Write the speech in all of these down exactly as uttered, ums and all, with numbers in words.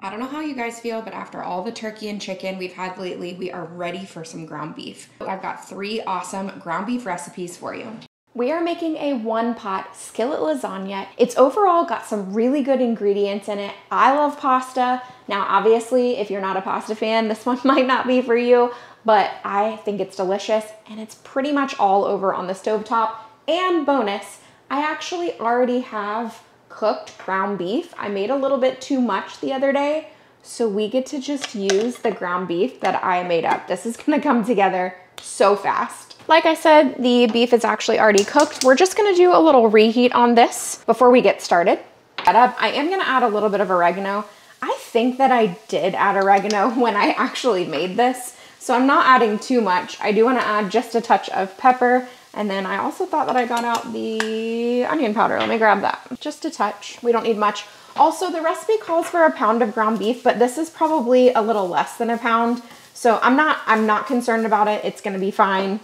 I don't know how you guys feel, but after all the turkey and chicken we've had lately, we are ready for some ground beef. I've got three awesome ground beef recipes for you. We are making a one-pot skillet lasagna. It's overall got some really good ingredients in it. I love pasta. Now, obviously, if you're not a pasta fan, this one might not be for you, but I think it's delicious, and it's pretty much all over on the stovetop. And bonus, I actually already have cooked ground beef. I made a little bit too much the other day, so we get to just use the ground beef that I made up. This is gonna come together so fast. Like I said, the beef is actually already cooked. We're just gonna do a little reheat on this before we get started. I am gonna add a little bit of oregano. I think that I did add oregano when I actually made this, so I'm not adding too much. I do wanna add just a touch of pepper, and then I also thought that I got out the onion powder. Let me grab that. Just a touch, we don't need much. Also, the recipe calls for a pound of ground beef, but this is probably a little less than a pound, so I'm not, I'm not concerned about it. It's gonna be fine.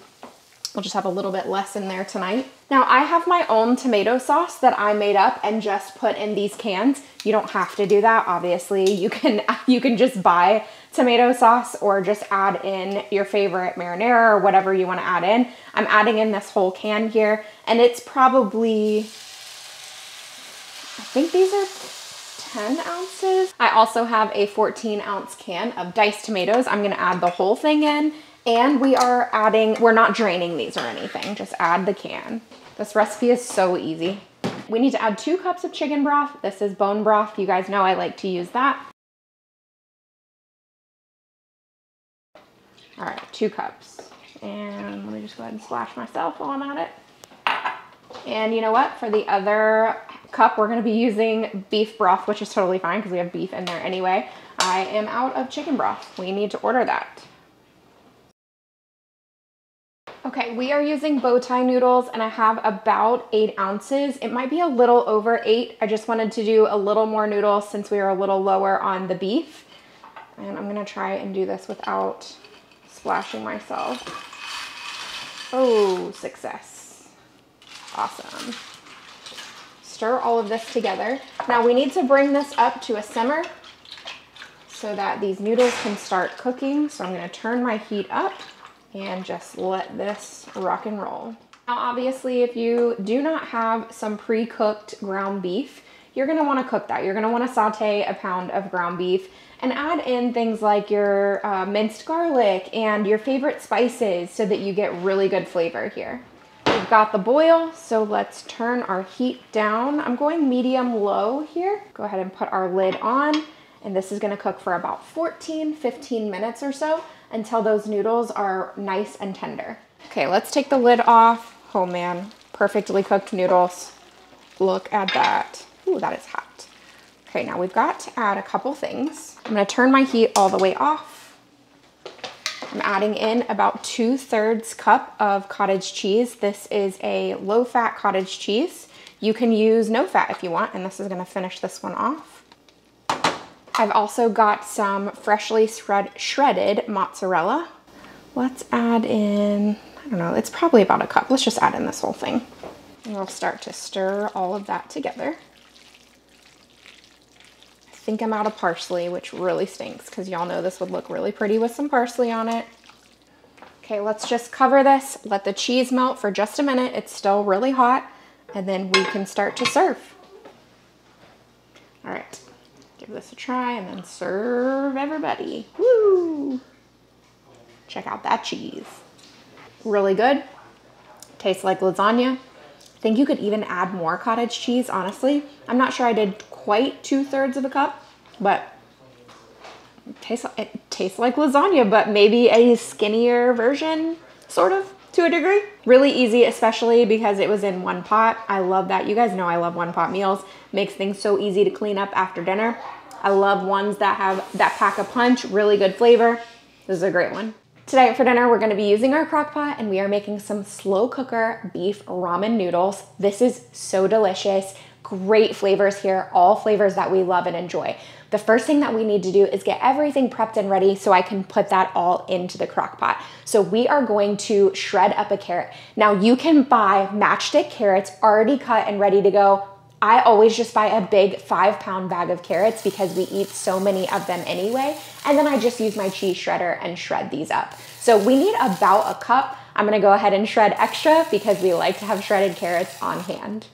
We'll just have a little bit less in there tonight. Now, I have my own tomato sauce that I made up and just put in these cans. You don't have to do that, obviously. You can, you can just buy tomato sauce or just add in your favorite marinara or whatever you wanna add in. I'm adding in this whole can here, and it's probably, I think these are ten ounces. I also have a fourteen ounce can of diced tomatoes. I'm gonna add the whole thing in. And we are adding, we're not draining these or anything, just add the can. This recipe is so easy. We need to add two cups of chicken broth. This is bone broth. You guys know I like to use that. All right, two cups. And let me just go ahead and splash myself while I'm at it. And you know what? For the other cup, we're gonna be using beef broth, which is totally fine because we have beef in there anyway. I am out of chicken broth. We need to order that. Okay, we are using bow tie noodles, and I have about eight ounces. It might be a little over eight. I just wanted to do a little more noodles since we were a little lower on the beef. And I'm gonna try and do this without splashing myself. Oh, success. Awesome. Stir all of this together. Now we need to bring this up to a simmer so that these noodles can start cooking. So I'm gonna turn my heat up and just let this rock and roll. Now, obviously, if you do not have some pre-cooked ground beef, you're gonna wanna cook that. You're gonna wanna saute a pound of ground beef and add in things like your uh, minced garlic and your favorite spices so that you get really good flavor here. We've got the boil, so let's turn our heat down. I'm going medium low here. Go ahead and put our lid on, and this is gonna cook for about fourteen, fifteen minutes or so, until those noodles are nice and tender. Okay, let's take the lid off. Oh man, perfectly cooked noodles. Look at that. Ooh, that is hot. Okay, now we've got to add a couple things. I'm gonna turn my heat all the way off. I'm adding in about two thirds cup of cottage cheese. This is a low fat cottage cheese. You can use no fat if you want, and this is gonna finish this one off. I've also got some freshly shred shredded mozzarella. Let's add in, I don't know, it's probably about a cup. Let's just add in this whole thing. And we'll start to stir all of that together. I think I'm out of parsley, which really stinks because y'all know this would look really pretty with some parsley on it. Okay, let's just cover this, let the cheese melt for just a minute. It's still really hot, and then we can start to serve. All right. Give this a try and then serve everybody. Woo! Check out that cheese. Really good. Tastes like lasagna. I think you could even add more cottage cheese, honestly. I'm not sure I did quite two thirds of a cup, but it tastes, it tastes like lasagna, but maybe a skinnier version, sort of, to a degree. Really easy, especially because it was in one pot. I love that. You guys know I love one pot meals. Makes things so easy to clean up after dinner. I love ones that have that pack a punch, really good flavor. This is a great one. Tonight for dinner, we're gonna be using our crock pot, and we are making some slow cooker beef ramen noodles. This is so delicious. Great flavors here, all flavors that we love and enjoy. The first thing that we need to do is get everything prepped and ready so I can put that all into the crock pot. So we are going to shred up a carrot. Now you can buy matchstick carrots already cut and ready to go. I always just buy a big five pound bag of carrots because we eat so many of them anyway. And then I just use my cheese shredder and shred these up. So we need about a cup. I'm gonna go ahead and shred extra because we like to have shredded carrots on hand.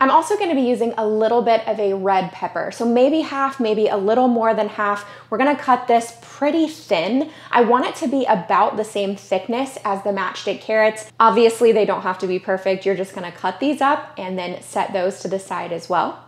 I'm also gonna be using a little bit of a red pepper. So maybe half, maybe a little more than half. We're gonna cut this pretty thin. I want it to be about the same thickness as the matchstick carrots. Obviously, they don't have to be perfect. You're just gonna cut these up and then set those to the side as well.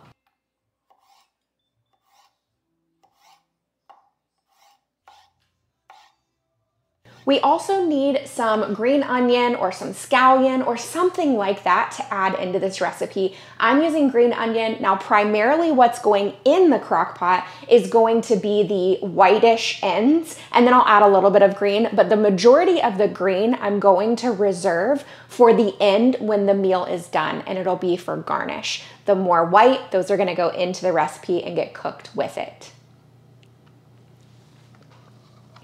We also need some green onion or some scallion or something like that to add into this recipe. I'm using green onion. Now, primarily what's going in the crock pot is going to be the whitish ends, and then I'll add a little bit of green, but the majority of the green I'm going to reserve for the end when the meal is done, and it'll be for garnish. The more white, those are gonna go into the recipe and get cooked with it.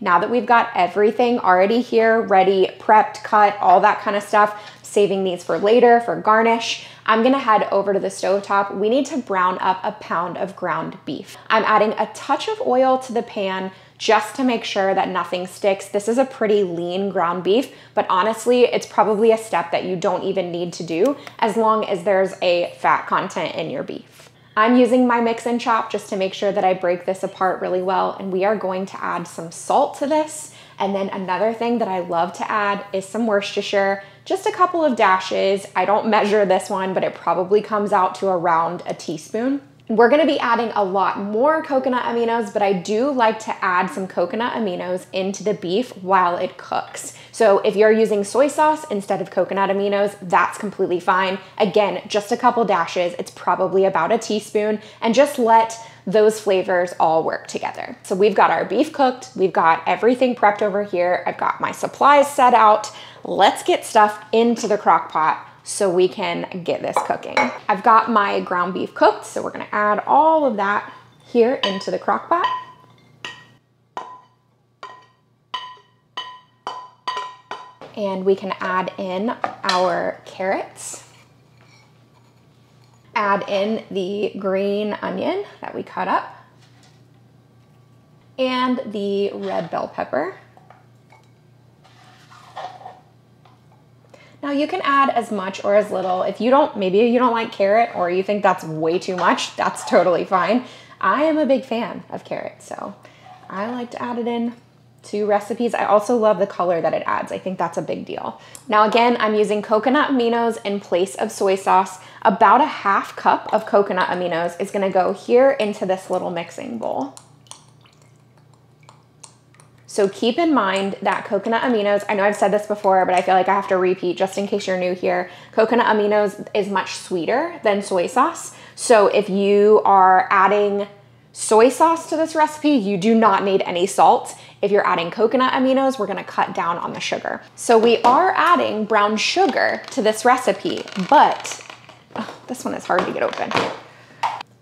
Now that we've got everything already here, ready, prepped, cut, all that kind of stuff, saving these for later for garnish, I'm gonna head over to the stovetop. We need to brown up a pound of ground beef. I'm adding a touch of oil to the pan just to make sure that nothing sticks. This is a pretty lean ground beef, but honestly, it's probably a step that you don't even need to do as long as there's a fat content in your beef. I'm using my mix and chop just to make sure that I break this apart really well, and we are going to add some salt to this. And then another thing that I love to add is some Worcestershire, just a couple of dashes. I don't measure this one, but it probably comes out to around a teaspoon. We're gonna be adding a lot more coconut aminos, but I do like to add some coconut aminos into the beef while it cooks. So if you're using soy sauce instead of coconut aminos, that's completely fine. Again, just a couple dashes, it's probably about a teaspoon, and just let those flavors all work together. So we've got our beef cooked, we've got everything prepped over here, I've got my supplies set out. Let's get stuff into the crock pot so we can get this cooking. I've got my ground beef cooked, so we're gonna add all of that here into the crock pot. And we can add in our carrots. Add in the green onion that we cut up and the red bell pepper. Now you can add as much or as little. If you don't, maybe you don't like carrot or you think that's way too much, that's totally fine. I am a big fan of carrot, so I like to add it in to recipes. I also love the color that it adds. I think that's a big deal. Now again, I'm using coconut aminos in place of soy sauce. About a half cup of coconut aminos is gonna go here into this little mixing bowl. So keep in mind that coconut aminos, I know I've said this before, but I feel like I have to repeat just in case you're new here. Coconut aminos is much sweeter than soy sauce. So if you are adding soy sauce to this recipe, you do not need any salt. If you're adding coconut aminos, we're gonna cut down on the sugar. So we are adding brown sugar to this recipe, but oh, this one is hard to get open.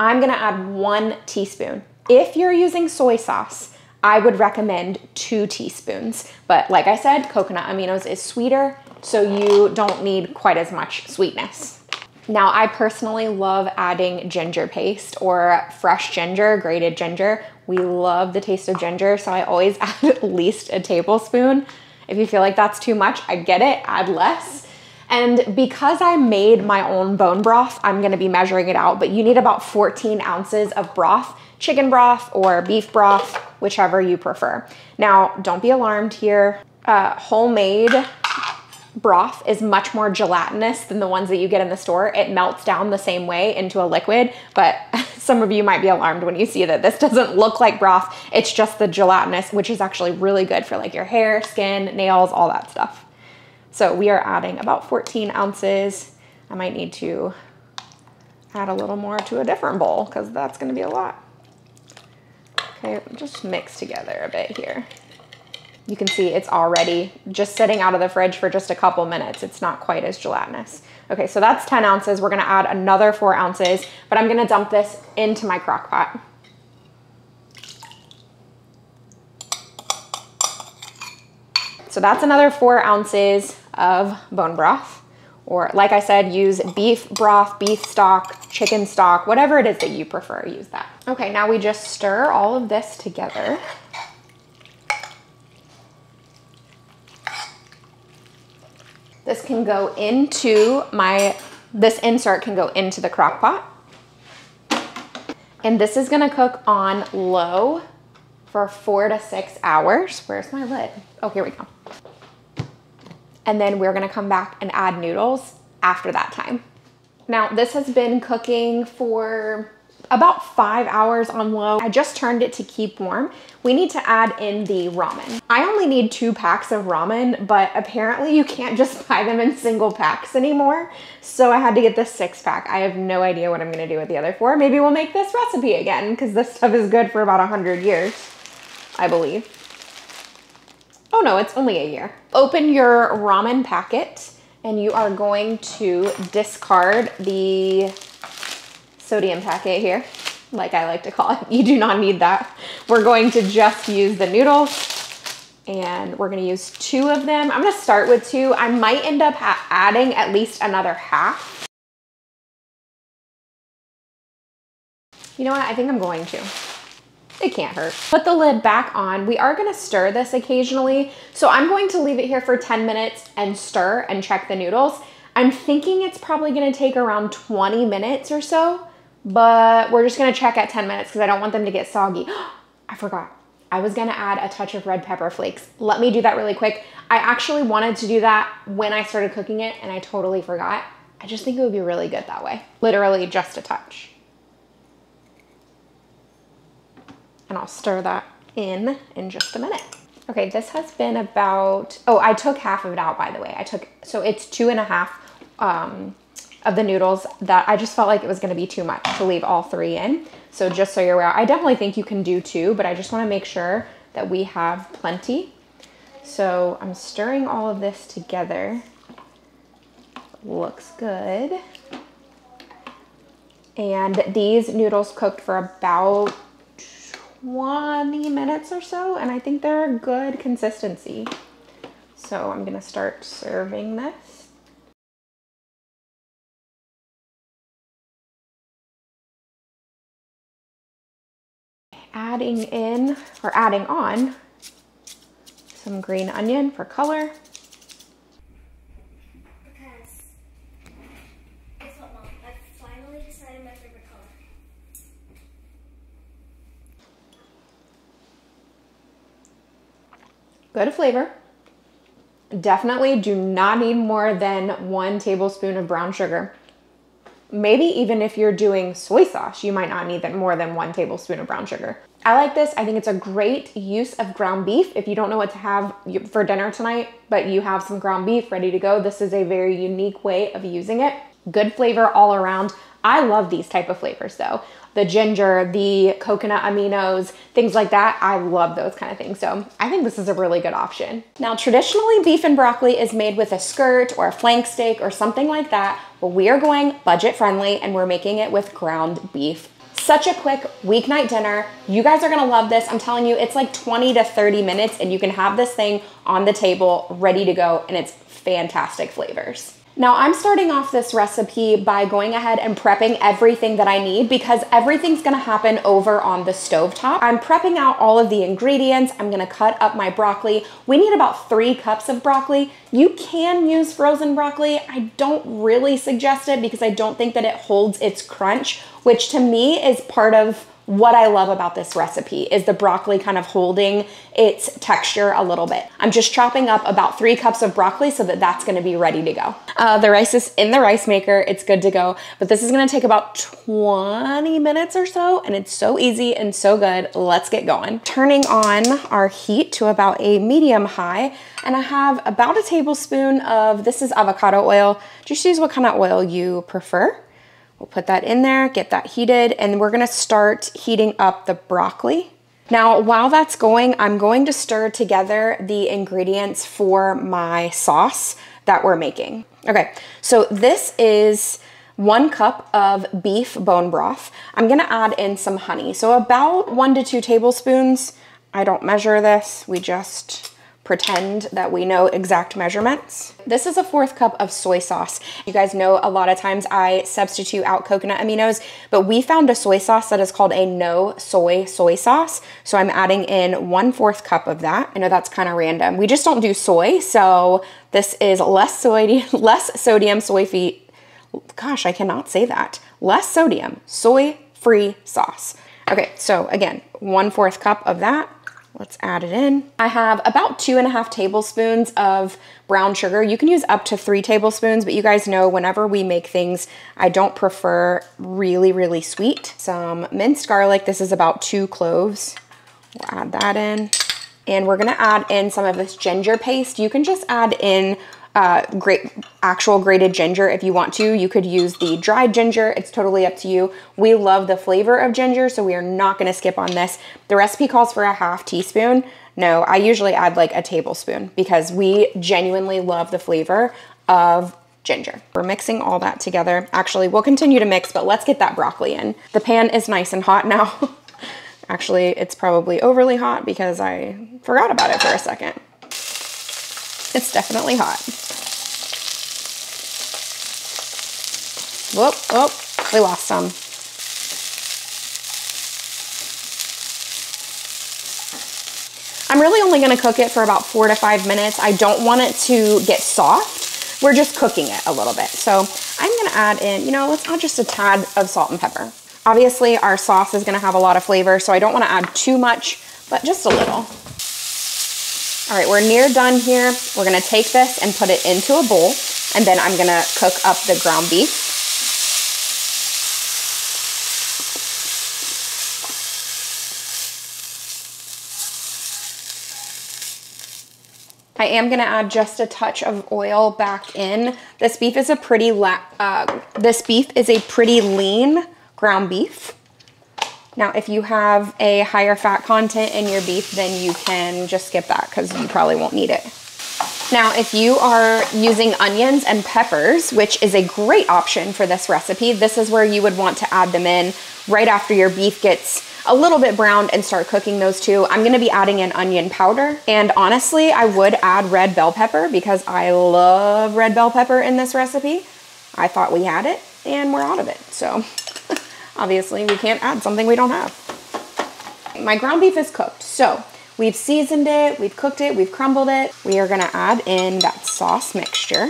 I'm gonna add one teaspoon. If you're using soy sauce, I would recommend two teaspoons, but like I said, coconut aminos is sweeter, so you don't need quite as much sweetness. Now, I personally love adding ginger paste or fresh ginger, grated ginger. We love the taste of ginger, so I always add at least a tablespoon. If you feel like that's too much, I get it, add less. And because I made my own bone broth, I'm gonna be measuring it out, but you need about fourteen ounces of broth, chicken broth or beef broth, whichever you prefer. Now, don't be alarmed here. Uh, homemade broth is much more gelatinous than the ones that you get in the store. It melts down the same way into a liquid, but some of you might be alarmed when you see that this doesn't look like broth. It's just the gelatinous, which is actually really good for like your hair, skin, nails, all that stuff. So we are adding about fourteen ounces. I might need to add a little more to a different bowl because that's gonna be a lot. Okay, just mix together a bit here. You can see it's already just sitting out of the fridge for just a couple minutes. It's not quite as gelatinous. Okay, so that's ten ounces. We're gonna add another four ounces, but I'm gonna dump this into my crock pot. So that's another four ounces of bone broth Or like I said, use beef broth, beef stock, chicken stock, whatever it is that you prefer, use that. Okay, now we just stir all of this together. This can go into my, this insert can go into the crock pot. And this is gonna cook on low for four to six hours. Where's my lid? Oh, here we go. And then we're gonna come back and add noodles after that time. Now this has been cooking for about five hours on low. I just turned it to keep warm. We need to add in the ramen. I only need two packs of ramen, but apparently you can't just buy them in single packs anymore. So I had to get this six pack. I have no idea what I'm gonna do with the other four. Maybe we'll make this recipe again because this stuff is good for about a hundred years, I believe. Oh no, it's only a year. Open your ramen packet and you are going to discard the sodium packet here, like I like to call it. You do not need that. We're going to just use the noodles and we're gonna use two of them. I'm gonna start with two. I might end up adding at least another half. You know what? I think I'm going to. It can't hurt. Put the lid back on. We are gonna stir this occasionally. So I'm going to leave it here for ten minutes and stir and check the noodles. I'm thinking it's probably gonna take around twenty minutes or so, but we're just gonna check at ten minutes because I don't want them to get soggy. I forgot. I was gonna add a touch of red pepper flakes. Let me do that really quick. I actually wanted to do that when I started cooking it and I totally forgot. I just think it would be really good that way. Literally just a touch. And I'll stir that in in just a minute. Okay, this has been about, oh, I took half of it out, by the way. I took, so it's two and a half um, of the noodles that I just felt like it was gonna be too much to leave all three in. So just so you're aware, I definitely think you can do two, but I just wanna make sure that we have plenty. So I'm stirring all of this together. Looks good. And these noodles cooked for about twenty minutes or so, and I think they're a good consistency. So I'm gonna start serving this. Adding in, or adding on, some green onion for color. Good flavor. Definitely do not need more than one tablespoon of brown sugar. Maybe even if you're doing soy sauce, you might not need that more than one tablespoon of brown sugar. I like this. I think it's a great use of ground beef. If you don't know what to have for dinner tonight, but you have some ground beef ready to go, this is a very unique way of using it. Good flavor all around. I love these type of flavors though. The ginger, the coconut aminos, things like that. I love those kind of things. So I think this is a really good option. Now, traditionally beef and broccoli is made with a skirt or a flank steak or something like that, but we are going budget friendly and we're making it with ground beef. Such a quick weeknight dinner. You guys are gonna love this. I'm telling you, it's like twenty to thirty minutes and you can have this thing on the table ready to go and it's fantastic flavors. Now I'm starting off this recipe by going ahead and prepping everything that I need because everything's gonna happen over on the stovetop. I'm prepping out all of the ingredients. I'm gonna cut up my broccoli. We need about three cups of broccoli. You can use frozen broccoli. I don't really suggest it because I don't think that it holds its crunch, which to me is part of what I love about this recipe is the broccoli kind of holding its texture a little bit. I'm just chopping up about three cups of broccoli so that that's gonna be ready to go. Uh, the rice is in the rice maker, it's good to go, but this is gonna take about twenty minutes or so and it's so easy and so good. Let's get going. Turning on our heat to about a medium high and I have about a tablespoon of, this is avocado oil. Just use what kind of oil you prefer. We'll put that in there, get that heated, and we're gonna start heating up the broccoli. Now, while that's going, I'm going to stir together the ingredients for my sauce that we're making. Okay, so this is one cup of beef bone broth. I'm gonna add in some honey, so about one to two tablespoons. I don't measure this, we just pretend that we know exact measurements. This is a fourth cup of soy sauce. You guys know a lot of times I substitute out coconut aminos, but we found a soy sauce that is called a no soy soy sauce. So I'm adding in one fourth cup of that. I know that's kind of random. We just don't do soy. So this is less soy, less sodium soy free. Gosh, I cannot say that. Less sodium soy free sauce. Okay, so again, one fourth cup of that. Let's add it in. I have about two and a half tablespoons of brown sugar. You can use up to three tablespoons, but you guys know whenever we make things, I don't prefer really, really sweet. Some minced garlic. This is about two cloves. We'll add that in. And we're gonna add in some of this ginger paste. You can just add in uh, great, actual grated ginger if you want to. You could use the dried ginger. It's totally up to you. We love the flavor of ginger, so we are not gonna skip on this. The recipe calls for a half teaspoon. No, I usually add like a tablespoon because we genuinely love the flavor of ginger. We're mixing all that together. Actually, we'll continue to mix, but let's get that broccoli in. The pan is nice and hot now. Actually, it's probably overly hot because I forgot about it for a second. It's definitely hot. Whoop, whoop, we lost some. I'm really only gonna cook it for about four to five minutes. I don't want it to get soft. We're just cooking it a little bit. So I'm gonna add in, you know, let's add just a tad of salt and pepper. Obviously, our sauce is gonna have a lot of flavor, so I don't wanna add too much, but just a little. All right, we're near done here. We're gonna take this and put it into a bowl, and then I'm gonna cook up the ground beef. I am gonna add just a touch of oil back in. This beef is a pretty, la uh, this beef is a pretty lean ground beef. Now, if you have a higher fat content in your beef, then you can just skip that because you probably won't need it. Now, if you are using onions and peppers, which is a great option for this recipe, this is where you would want to add them in right after your beef gets a little bit browned and start cooking those two. I'm gonna be adding in onion powder. And honestly, I would add red bell pepper because I love red bell pepper in this recipe. I thought we had it and we're out of it, so. Obviously, we can't add something we don't have. My ground beef is cooked. So we've seasoned it, we've cooked it, we've crumbled it. We are gonna add in that sauce mixture.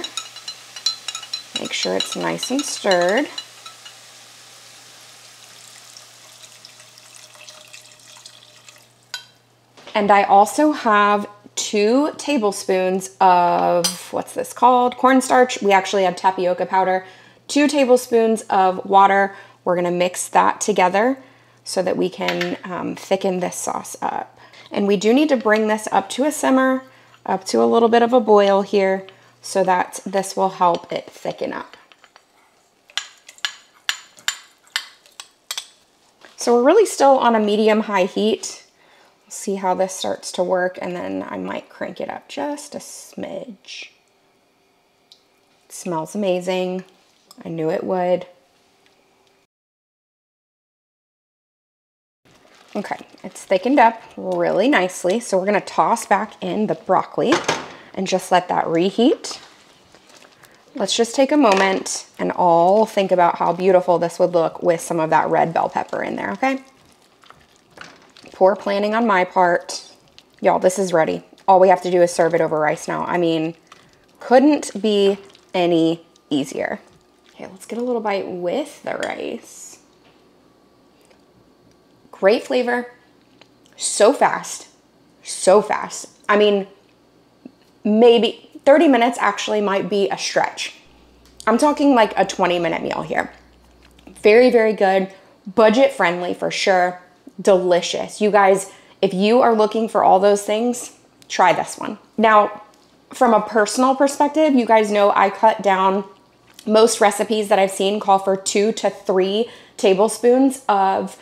Make sure it's nice and stirred. And I also have two tablespoons of, what's this called? Cornstarch. We actually have tapioca powder. Two tablespoons of water. We're gonna mix that together so that we can um, thicken this sauce up. And we do need to bring this up to a simmer, up to a little bit of a boil here, so that this will help it thicken up. So we're really still on a medium-high heat. We'll see how this starts to work, and then I might crank it up just a smidge. It smells amazing. I knew it would. Okay, it's thickened up really nicely. So we're gonna toss back in the broccoli and just let that reheat. Let's just take a moment and all think about how beautiful this would look with some of that red bell pepper in there, okay? Poor planning on my part. Y'all, this is ready. All we have to do is serve it over rice now. I mean, couldn't be any easier. Okay, let's get a little bite with the rice. Great flavor, so fast, so fast. I mean, maybe thirty minutes actually might be a stretch. I'm talking like a twenty minute meal here. Very, very good, budget friendly for sure, delicious. You guys, if you are looking for all those things, try this one. Now, from a personal perspective, you guys know I cut down. Most recipes that I've seen call for two to three tablespoons of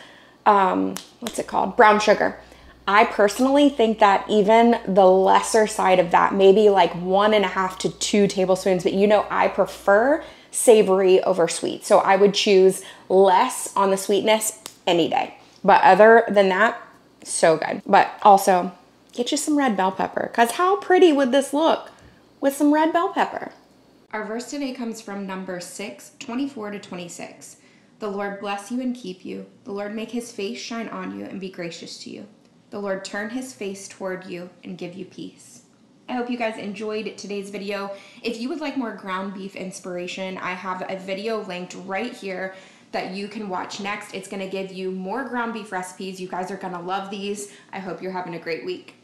Um, what's it called? Brown sugar. I personally think that even the lesser side of that, maybe like one and a half to two tablespoons, but you know, I prefer savory over sweet. So I would choose less on the sweetness any day, but other than that, so good. But also Get you some red bell pepper, because how pretty would this look with some red bell pepper? Our verse today comes from Numbers six, twenty-four to twenty-six. The Lord bless you and keep you. The Lord make his face shine on you and be gracious to you. The Lord turn his face toward you and give you peace. I hope you guys enjoyed today's video. If you would like more ground beef inspiration, I have a video linked right here that you can watch next. It's gonna give you more ground beef recipes. You guys are gonna love these. I hope you're having a great week.